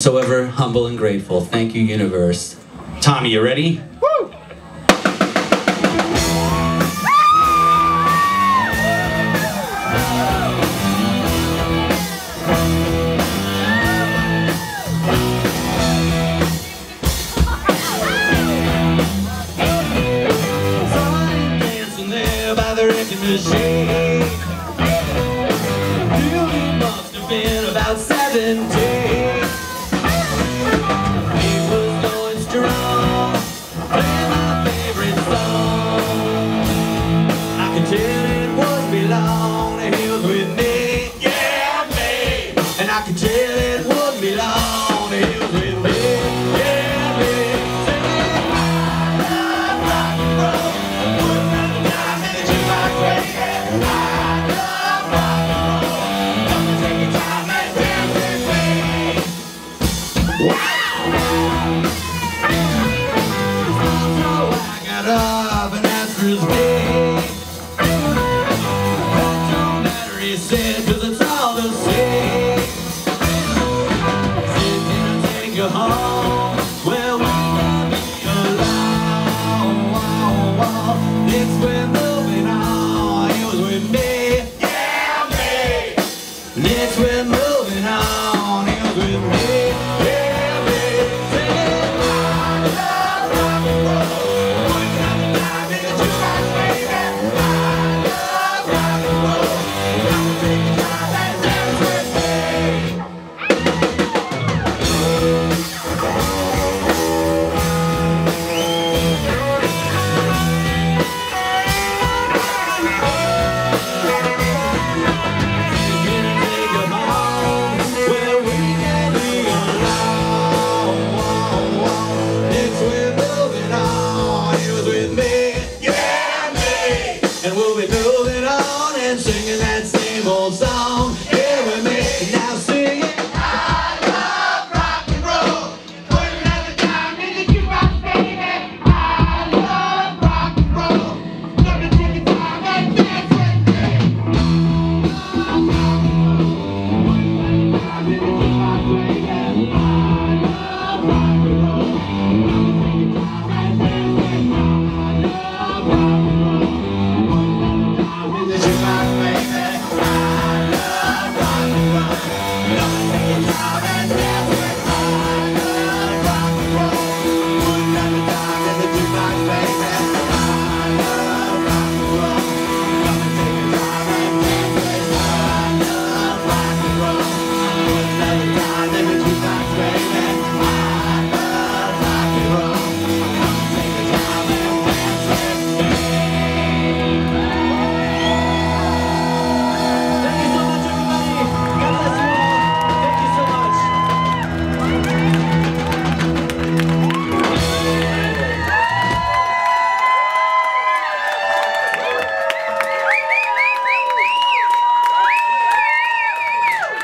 So ever humble and grateful. Thank you, universe. Tommy, you ready? Woo! I'm dancing there by the wrecking machine. You must have been about 17.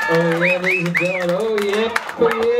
Oh yeah, ladies and gentlemen, oh yeah, oh yeah.